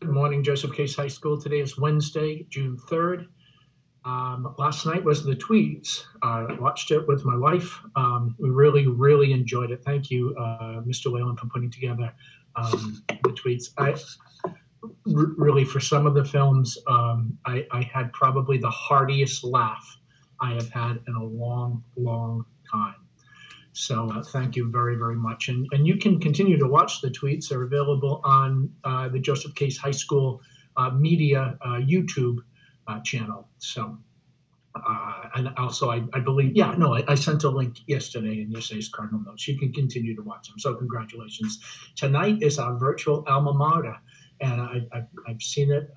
Good morning, Joseph Case High School. Today is Wednesday, June 3rd. Last night was the Tweeds. I watched it with my wife. We really, really enjoyed it. Thank you, Mr. Whalen, for putting together the Tweeds. Really, for some of the films, I had probably the heartiest laugh I have had in a long, long time. So thank you very, very much. And you can continue to watch the tweets. They're available on the Joseph Case High School Media YouTube channel. So, and also I believe, yeah, no, I sent a link yesterday in yesterday's Cardinal Notes. You can continue to watch them. So congratulations. Tonight is our virtual alma mater. And I've seen it.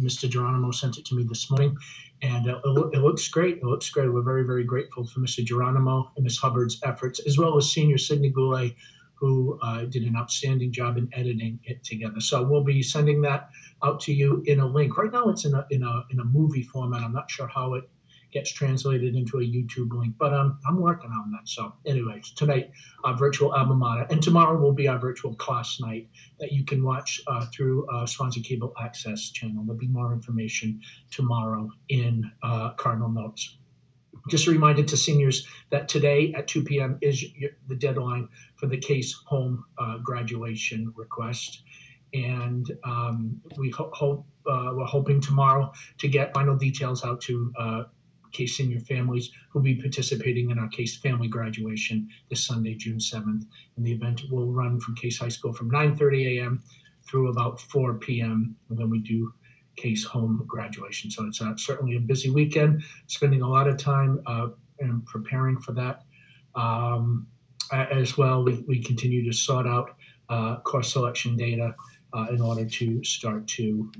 Mr. Geronimo sent it to me this morning, and it looks great. It looks great. We're very, very grateful for Mr. Geronimo and Ms. Hubbard's efforts, as well as Senior Sydney Goulet, who did an outstanding job in editing it together. So we'll be sending that out to you in a link. Right now, it's in a movie format. I'm not sure how it gets translated into a YouTube link, but I'm working on that. So anyways, tonight, our virtual alma mater, and tomorrow will be our virtual class night that you can watch through Swansea Cable Access channel. There'll be more information tomorrow in Cardinal Notes. Just a reminder to seniors that today at 2 p.m. is the deadline for the Case Home graduation request. And we hope we're hoping tomorrow to get final details out to Case senior families who will be participating in our Case family graduation this Sunday, June 7th. And the event will run from Case High School from 9:30 a.m. through about 4 p.m. And then we do Case home graduation. So it's certainly a busy weekend, spending a lot of time and preparing for that. As well, we continue to sort out course selection data in order to start to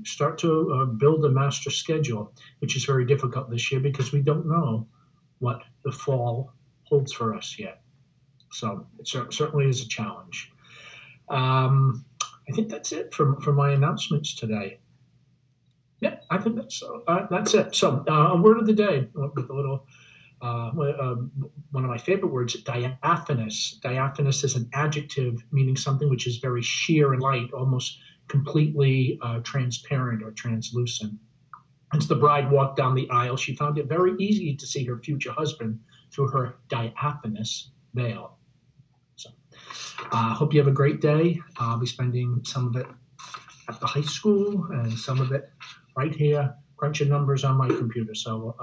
build a master schedule, which is very difficult this year because we don't know what the fall holds for us yet. So it certainly is a challenge. I think that's it for my announcements today. Yeah, I think that's it. So a word of the day with a little. One of my favorite words, diaphanous. Diaphanous is an adjective meaning something which is very sheer and light, almost completely transparent or translucent. As the bride walked down the aisle, she found it very easy to see her future husband through her diaphanous veil. So I hope you have a great day. I'll be spending some of it at the high school and some of it right here, crunching numbers on my computer. So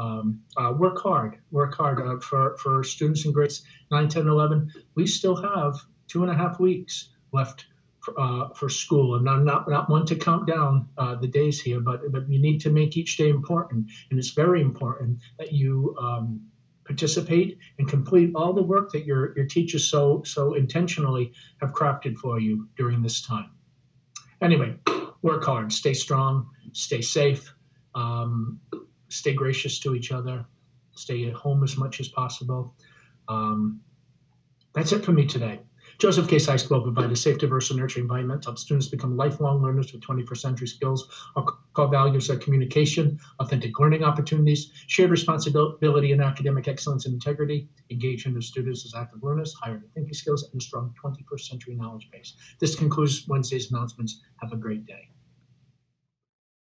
work hard for students in grades 9, 10, 11. We still have 2.5 weeks left for school, and I'm not one to count down the days here, but you need to make each day important, and it's very important that you participate and complete all the work that your teachers so intentionally have crafted for you during this time. Anyway, work hard, stay strong, stay safe. Stay gracious to each other, stay at home as much as possible. That's it for me today. Joseph Case High School provides a safe, diverse, and nurturing environment to help students become lifelong learners with 21st century skills. Our core values are communication, authentic learning opportunities, shared responsibility and academic excellence and integrity, engagement of students as active learners, higher thinking skills, and a strong 21st century knowledge base. This concludes Wednesday's announcements. Have a great day.